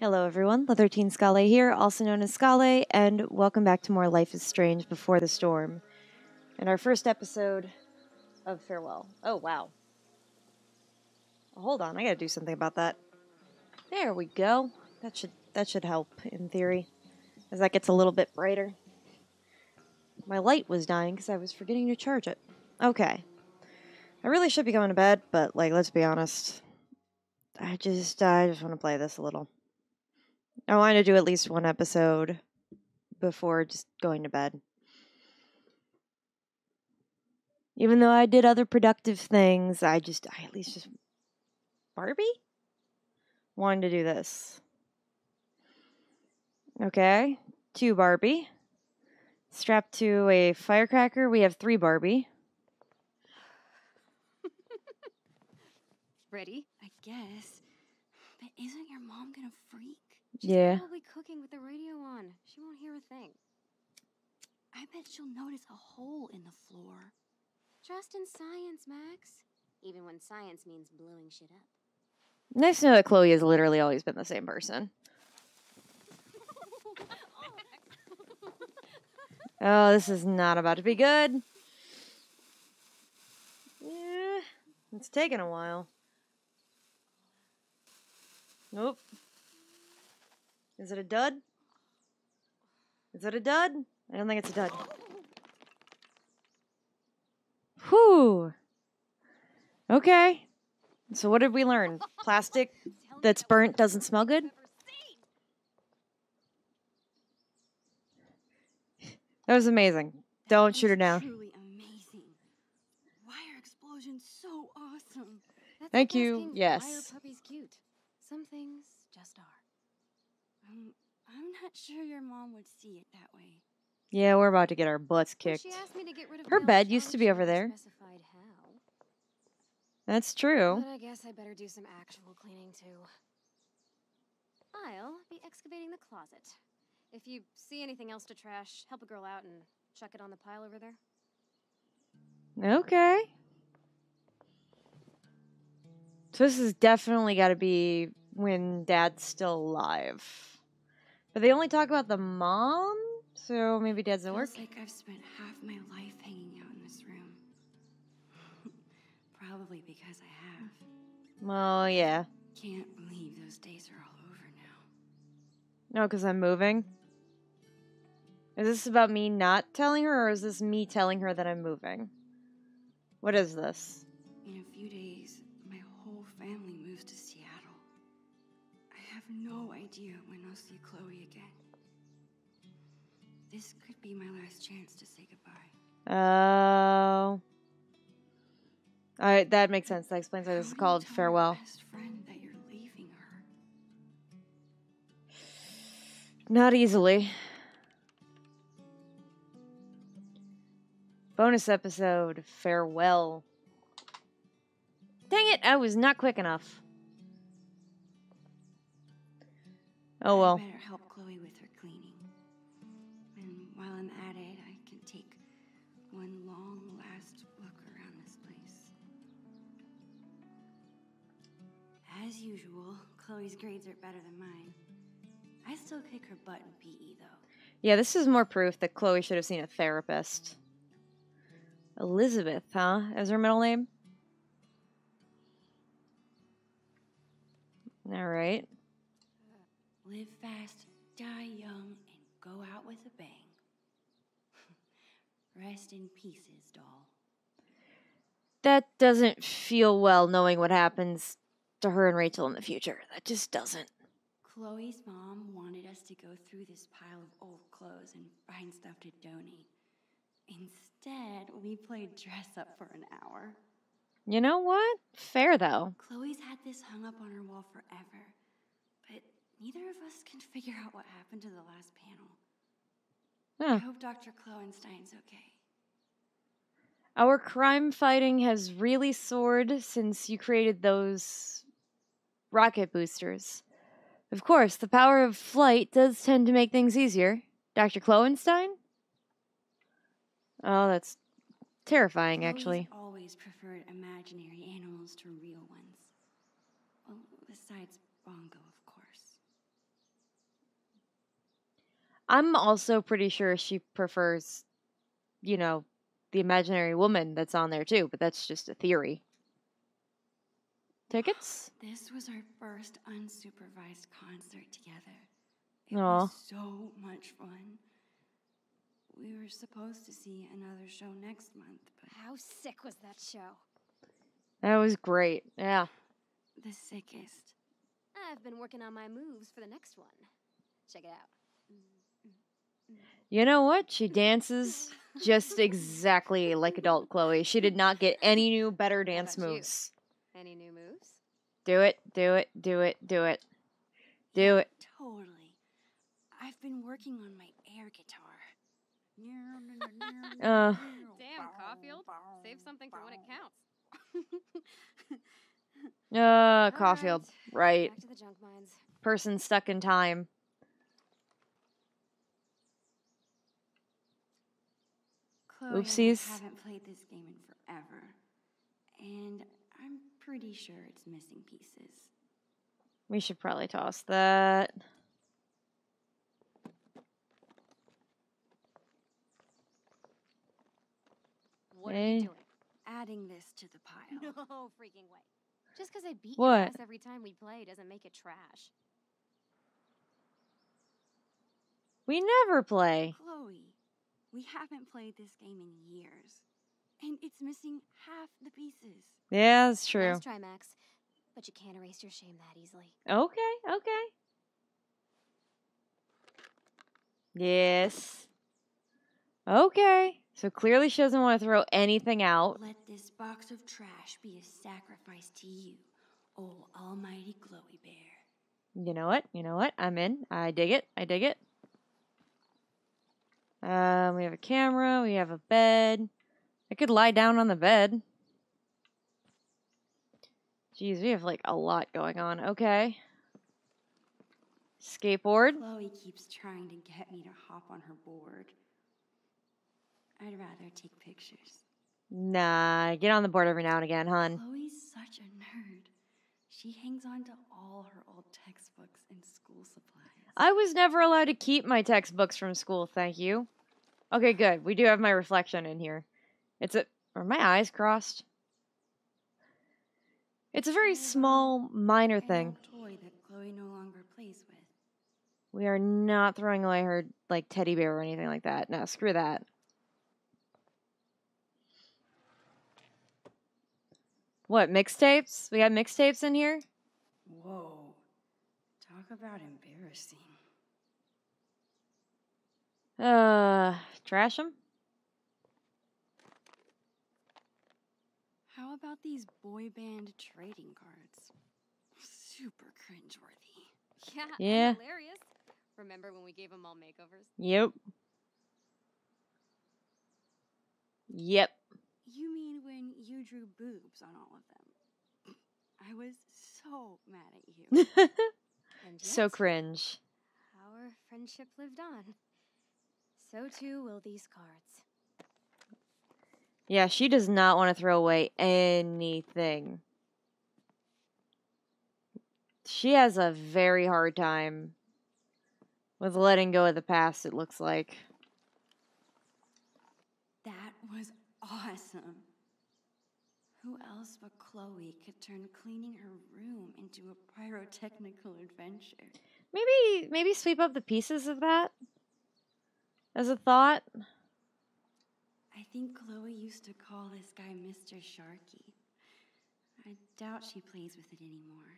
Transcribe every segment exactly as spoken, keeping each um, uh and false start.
Hello everyone, Leather Teen Scalley here, also known as Scalley, and welcome back to more Life is Strange Before the Storm. And our first episode of Farewell. Oh wow. Hold on, I gotta do something about that. There we go. That should that should help in theory, as that gets a little bit brighter. My light was dying because I was forgetting to charge it. Okay. I really should be going to bed, but like let's be honest. I just I just want to play this a little. I want to do at least one episode before just going to bed. Even though I did other productive things, I just, I at least just, Barbie? Wanted to do this. Okay, two Barbie. Strapped to a firecracker, we have three Barbie. Ready? I guess. But isn't your mom gonna freak? She's yeah. probably cooking with the radio on. She won't hear a thing. I bet she'll notice a hole in the floor. Trust in science, Max. Even when science means blowing shit up. Nice to know that Chloe has literally always been the same person. Oh, this is not about to be good. Yeah, it's taken a while. Nope. Is it a dud? Is it a dud? I don't think it's a dud. Whew. Okay. So what did we learn? Plastic that's burnt doesn't smell good? That was amazing. Don't shoot her down. Truly amazing. Why are explosions so awesome? Thank you. Yes. Why are puppies cute? Some things just are. Um, I'm not sure your mom would see it that way. Yeah, we're about to get our butts kicked. She asked me to get rid of her bed used to be over there. Specified how. That's true. But I guess I better do some actual cleaning too. I'll be excavating the closet. If you see anything else to trash, help a girl out and chuck it on the pile over there. Okay. So this has definitely got to be when Dad's still alive. But they only talk about the mom, so maybe Dad's at work. Feels like I've spent half my life hanging out in this room. Probably because I have. Well, yeah. Can't believe those days are all over now. No, because I'm moving. Is this about me not telling her, or is this me telling her that I'm moving? What is this? In a few days, my whole family moves to Seattle. I have no idea when I'll see Chloe again. This could be my last chance to say goodbye. Oh. Uh, all right, that makes sense. That explains why this is called Farewell. Best friend that you're leaving her. Not easily. Bonus episode, Farewell. Dang it, I was not quick enough. Oh well. I better help Chloe with her cleaning. And while I'm at it, I can take one long last look around this place. As usual, Chloe's grades are better than mine. I still kick her butt in P E though. Yeah, this is more proof that Chloe should have seen a therapist. Elizabeth, huh? Is her middle name? All right. Live fast, die young, and go out with a bang. Rest in pieces, doll. That doesn't feel well, knowing what happens to her and Rachel in the future. That just doesn't. Chloe's mom wanted us to go through this pile of old clothes and find stuff to donate. Instead, we played dress up for an hour. You know what? Fair, though. Chloe's had this hung up on her wall forever. Neither of us can figure out what happened to the last panel. Huh. I hope Doctor Kloenstein's okay. Our crime fighting has really soared since you created those rocket boosters. Of course, the power of flight does tend to make things easier. Doctor Kloenstein? Oh, that's terrifying, Chloe's actually. Always preferred imaginary animals to real ones. Well, besides Bongo, of course. I'm also pretty sure she prefers, you know, the imaginary woman that's on there too, but that's just a theory. Tickets? This was our first unsupervised concert together. It Aww. was so much fun. We were supposed to see another show next month, but... How sick was that show? That was great, yeah. The sickest. I've been working on my moves for the next one. Check it out. You know what? She dances just exactly like adult Chloe. She did not get any new, better dance moves. You? Any new moves? Do it, do it, do it, do it. Do it. Totally. I've been working on my air guitar. uh, Damn, Caulfield. Save something for when it counts. Uh, Caulfield. Right. Back to the junk mines. Person stuck in time. Chloe, Oopsies. I haven't played this game in forever, and I'm pretty sure it's missing pieces. We should probably toss that. What hey. are you doing? Adding this to the pile. No freaking way. Just because I beat your ass every time we play doesn't make it trash. We never play. Chloe, we haven't played this game in years. And it's missing half the pieces. Yeah, that's true. Let's try, Max. But you can't erase your shame that easily. Okay, okay. Yes. Okay. So clearly she doesn't want to throw anything out. Let this box of trash be a sacrifice to you, oh almighty Chloe Bear. You know what? You know what? I'm in. I dig it. I dig it. Um, we have a camera. We have a bed. I could lie down on the bed. Jeez, we have like a lot going on. Okay. Skateboard. Chloe keeps trying to get me to hop on her board. I'd rather take pictures. Nah, get on the board every now and again, hon. Chloe's such a nerd. She hangs on to all her old textbooks and school supplies. I was never allowed to keep my textbooks from school, thank you. Okay, good. We do have my reflection in here. It's a... Are my eyes crossed? It's a very small, minor thing. Toy that Chloe no longer plays with. We are not throwing away her, like, teddy bear or anything like that. No, screw that. What, mixtapes? We got mixtapes in here? Whoa. Talk about embarrassing. Uh, trash them? How about these boy band trading cards? Super cringeworthy. Yeah, yeah. Hilarious. Remember when we gave them all makeovers? Yep. Yep. You mean when you drew boobs on all of them? I was so mad at you. And yes, so cringe. Our friendship lived on. So too will these cards. Yeah, she does not want to throw away anything. She has a very hard time with letting go of the past, it looks like. That was awesome. Who else but Chloe could turn cleaning her room into a pyrotechnical adventure? Maybe, maybe sweep up the pieces of that as a thought. I think Chloe used to call this guy Mister Sharky. I doubt she plays with it anymore.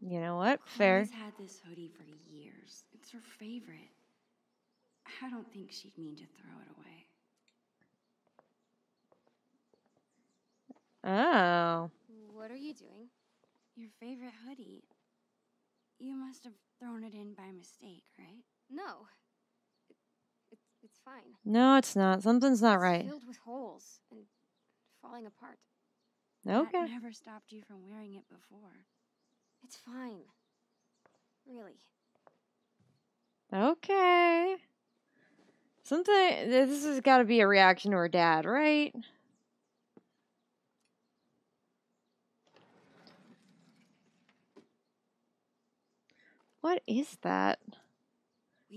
You know what? Chloe's Fair. She's had this hoodie for years. It's her favorite. I don't think she'd mean to throw it away. Oh. What are you doing? Your favorite hoodie. You must have thrown it in by mistake, right? No. It, it, it's fine. No, it's not. Something's not it's right. Filled with holes and falling apart. Okay. That never stopped you from wearing it before. It's fine. Really. Okay. Something. This has got to be a reaction to her dad, right? What is that?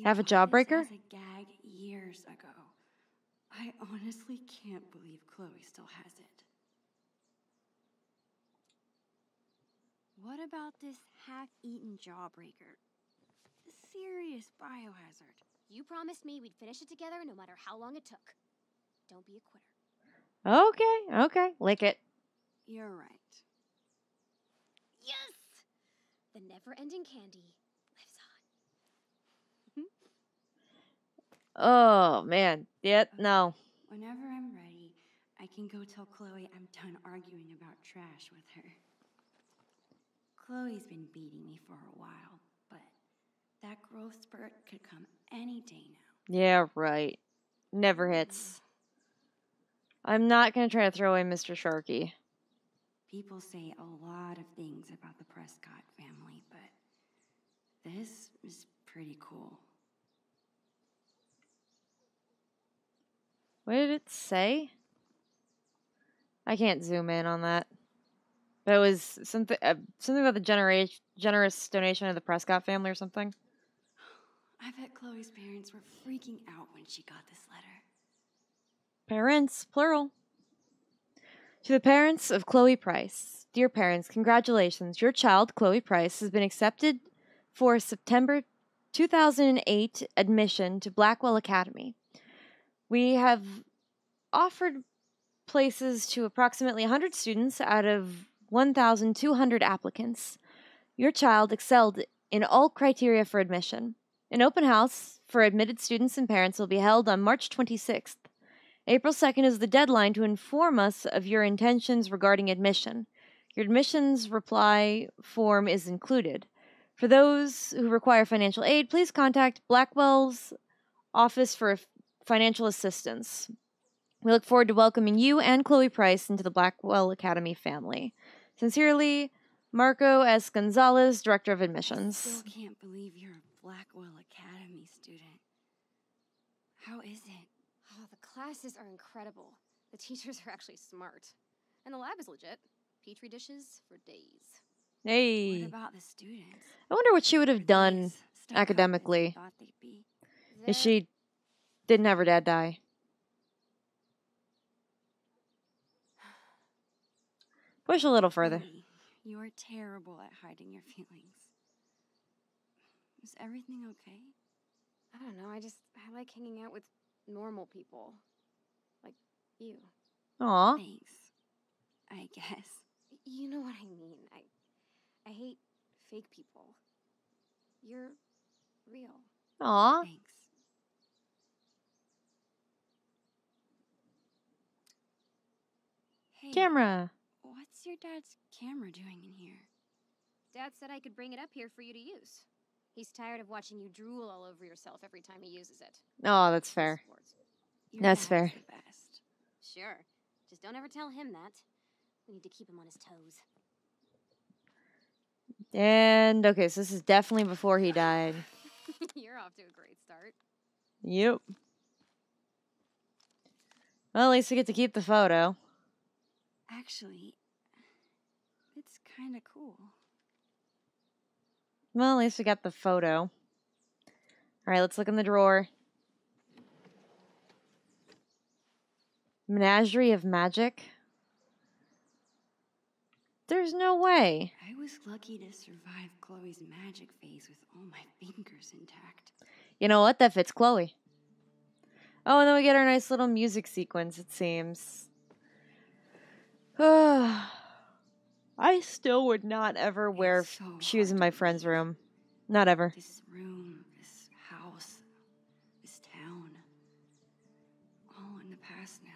Have a jawbreaker? A gag years ago. I honestly can't believe Chloe still has it. What about this half-eaten jawbreaker? Serious biohazard. You promised me we'd finish it together no matter how long it took. Don't be a quitter. Okay, okay. Lick it. You're right. Yes! The never-ending candy lives on. Oh, man. Yeah, no. Whenever I'm ready, I can go tell Chloe I'm done arguing about trash with her. Chloe's been beating me for a while, but that growth spurt could come any day now. Yeah, right. Never hits. I'm not going to try to throw in Mister Sharkey. People say a lot of things about the Prescott family, but this is pretty cool. What did it say? I can't zoom in on that. But it was something, uh, something about the genera generous donation of the Prescott family or something. I bet Chloe's parents were freaking out when she got this letter. Parents, plural. To the parents of Chloe Price. Dear parents, congratulations. Your child, Chloe Price, has been accepted for September two thousand eight admission to Blackwell Academy. We have offered places to approximately one hundred students out of one thousand two hundred applicants. Your child excelled in all criteria for admission. An open house for admitted students and parents will be held on March twenty-sixth. April second is the deadline to inform us of your intentions regarding admission. Your admissions reply form is included. For those who require financial aid, please contact Blackwell's office for financial assistance. We look forward to welcoming you and Chloe Price into the Blackwell Academy family. Sincerely, Marco S. Gonzalez, Director of Admissions. I still can't believe you're a Blackwell Academy student. How is it? Oh, the classes are incredible. The teachers are actually smart. And the lab is legit. Petri dishes for days. Hey. What about the students? I wonder what she would have done academically if she didn't have her dad die. Push a little further. You are terrible at hiding your feelings. Is everything okay? I don't know. I just, I like hanging out with normal people. Like you. Aw. Thanks. I guess. You know what I mean. I I hate fake people. You're real. Aw. Thanks. Hey, camera. What's your dad's camera doing in here? Dad said I could bring it up here for you to use. He's tired of watching you drool all over yourself every time he uses it. Oh, that's fair. That's fair. Best. Sure. Just don't ever tell him that. We need to keep him on his toes. And, okay, so this is definitely before he died. You're off to a great start. Yep. Well, at least we get to keep the photo. Actually, it's kind of cool. Well, at least we got the photo. All right, let's look in the drawer. Menagerie of magic. There's no way. I was lucky to survive Chloe's magic phase with all my fingers intact. You know what? That fits Chloe. Oh, and then we get our nice little music sequence, it seems. Ugh. I still would not ever wear so shoes in my friend's room. Not ever. This room, this house, this town. All in the past now.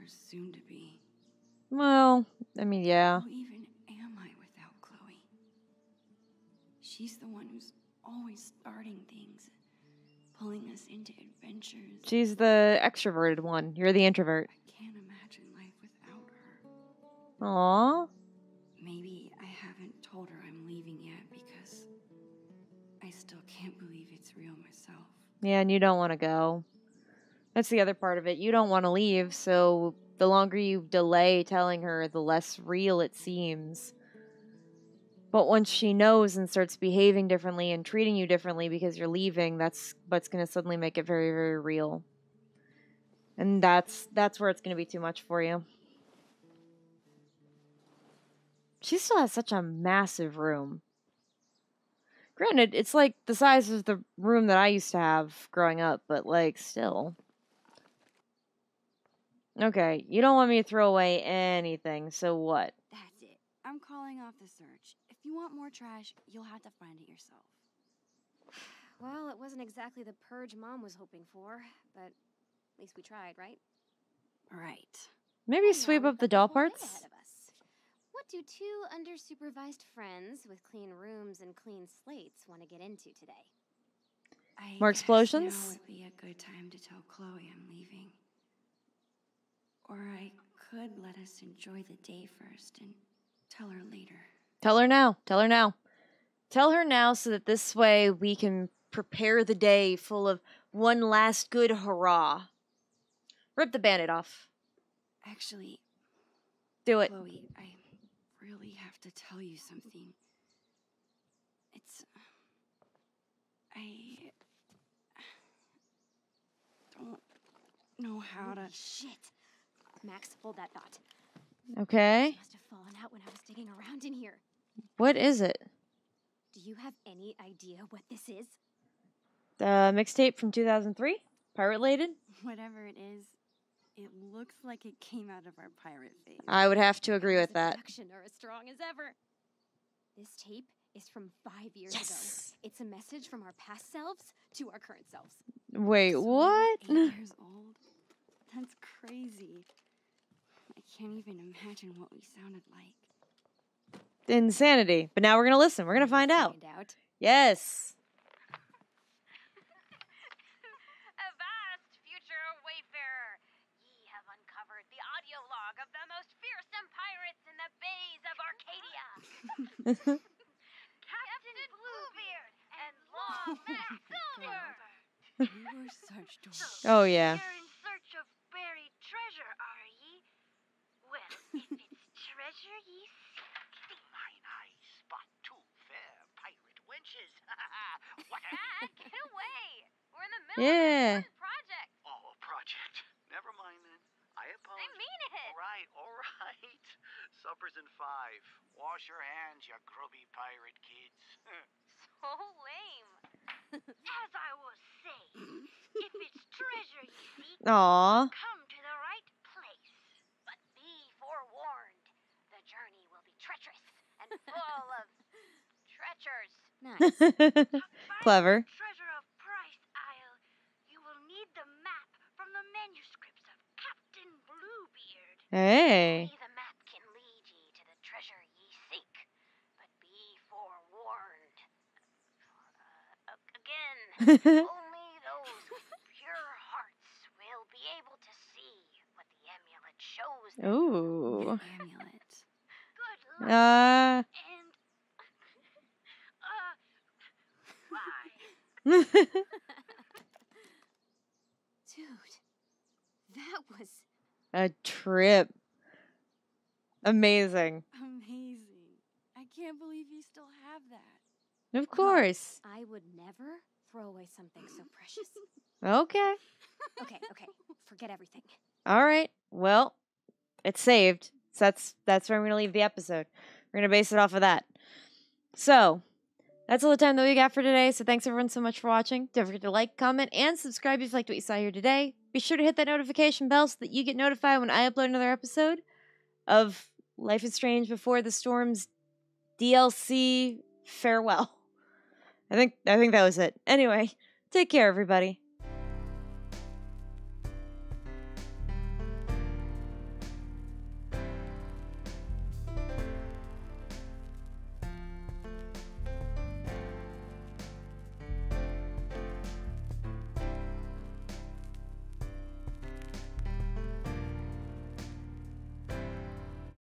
Or soon to be. Well, I mean, yeah. Who even am I without Chloe? She's the one who's always starting things. Pulling us into adventures. She's the extroverted one. You're the introvert. I can't imagine life without her. Aww. Maybe I haven't told her I'm leaving yet because I still can't believe it's real myself. Yeah, and you don't want to go. That's the other part of it. You don't want to leave, so the longer you delay telling her, the less real it seems. But once she knows and starts behaving differently and treating you differently because you're leaving, that's what's going to suddenly make it very, very real. And that's that's where it's going to be too much for you. She still has such a massive room. Granted, it's like the size of the room that I used to have growing up, but like still. Okay, you don't want me to throw away anything, so what? That's it. I'm calling off the search. If you want more trash, you'll have to find it yourself. Well, it wasn't exactly the purge Mom was hoping for, but at least we tried, right? Right. Maybe and sweep up the doll parts? What do two under-supervised friends with clean rooms and clean slates want to get into today? I More explosions? Now would be a good time to tell Chloe I'm leaving. Or I could let us enjoy the day first and tell her later. Tell her now. Tell her now. Tell her now so that this way we can prepare the day full of one last good hurrah. Rip the bandit off. Actually, do it. Chloe, I really have to tell you something. It's... I... don't know how to... Holy shit. Max, hold that thought. Okay. It must have fallen out when I was digging around in here. What is it? Do you have any idea what this is? The mixtape from two thousand three? Pirate-lated? Whatever it is. It looks like it came out of our pirate phase. I would have to agree with that. Production are as strong as ever. This tape is from five years yes. ago. It's a message from our past selves to our current selves. Wait, so what? Eight years old? That's crazy. I can't even imagine what we sounded like. Insanity. But now we're gonna listen. We're gonna find, we're gonna find out. out. Yes. Captain Bluebeard and Long Max Silver. You were such doors. Oh yeah. You're in search of buried treasure, are ye? Well, if it's treasure ye seek, mine eyes spot two fair pirate wenches. What? Dad, get away! We're in the middle yeah. of a project. Oh, a project. Never mind then. I apologize. I mean it. All right, all right. Supper's in five. Wash your hands, you grubby pirate kids. So lame. As I was saying, if it's treasure you seek, come to the right place. But be forewarned, the journey will be treacherous and full of treachers. Nice. Clever. Treasure of Price Isle. You will need the map from the manuscripts of Captain Bluebeard. Hey. Only those with pure hearts will be able to see what the amulet shows them. Ooh. The amulet. Good luck. Uh. And uh, bye. Dude, that was a trip. Amazing. Amazing. I can't believe you still have that. Of course. Well, I would never. Throw away something so precious. Okay. Okay, okay. Forget everything. All right. Well, it's saved. So that's that's where I'm going to leave the episode. We're going to base it off of that. So, that's all the time that we got for today. So thanks everyone so much for watching. Don't forget to like, comment, and subscribe if you liked what you saw here today. Be sure to hit that notification bell so that you get notified when I upload another episode of Life is Strange Before the Storm's D L C Farewell. I think I think that was it. Anyway, take care, everybody.